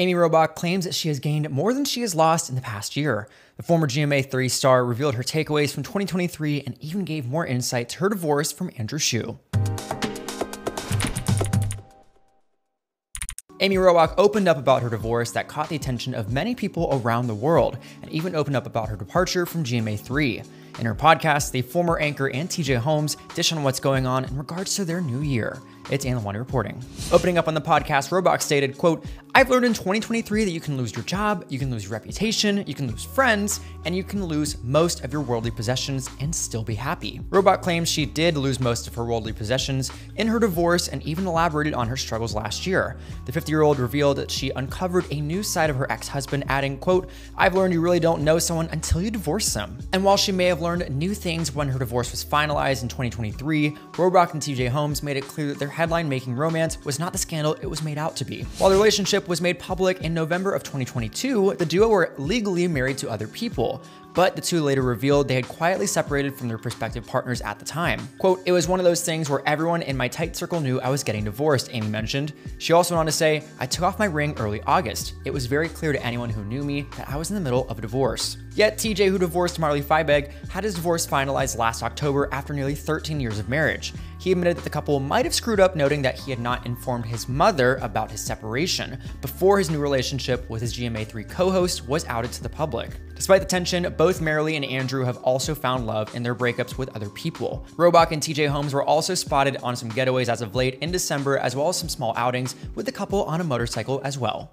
Amy Robach claims that she has gained more than she has lost in the past year. The former GMA3 star revealed her takeaways from 2023 and even gave more insight to her divorce from Andrew Shue. Amy Robach opened up about her divorce that caught the attention of many people around the world, and even opened up about her departure from GMA3. In her podcast, the former anchor and TJ Holmes dish on what's going on in regards to their new year. It's Anilwani reporting. Opening up on the podcast, Robach stated, quote, "I've learned in 2023 that you can lose your job, you can lose your reputation, you can lose friends, and you can lose most of your worldly possessions and still be happy." Robach claims she did lose most of her worldly possessions in her divorce and even elaborated on her struggles last year. The 50-year-old revealed that she uncovered a new side of her ex-husband, adding, quote, "I've learned you really don't know someone until you divorce them." And while she may have learned new things when her divorce was finalized in 2023, Robach and TJ Holmes made it clear that their headline-making romance was not the scandal it was made out to be. While the relationship was made public in November of 2022, the duo were legally married to other people, but the two later revealed they had quietly separated from their prospective partners at the time. Quote, "It was one of those things where everyone in my tight circle knew I was getting divorced," Amy mentioned. She also went on to say, "I took off my ring early August. It was very clear to anyone who knew me that I was in the middle of a divorce." Yet TJ, who divorced Marlee Feibig, had his divorce finalized last October after nearly 13 years of marriage. He admitted that the couple might have screwed up, noting that he had not informed his mother about his separation before his new relationship with his GMA3 co-host was outed to the public. Despite the tension, both Marlee and Andrew have also found love in their breakups with other people. Robach and TJ Holmes were also spotted on some getaways as of late in December, as well as some small outings with the couple on a motorcycle as well.